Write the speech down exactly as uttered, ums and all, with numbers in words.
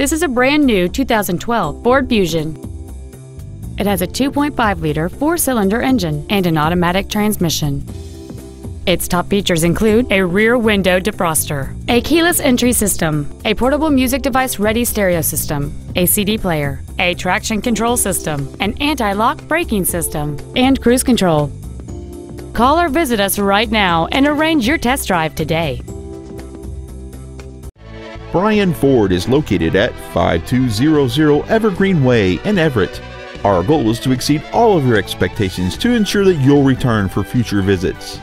This is a brand new two thousand twelve Ford Fusion. It has a two point five liter four-cylinder engine and an automatic transmission. Its top features include a rear window defroster, a keyless entry system, a portable music device ready stereo system, a C D player, a traction control system, an anti-lock braking system, and cruise control. Call or visit us right now and arrange your test drive today. Brien Ford is located at five two zero zero Evergreen Way in Everett. Our goal is to exceed all of your expectations to ensure that you'll return for future visits.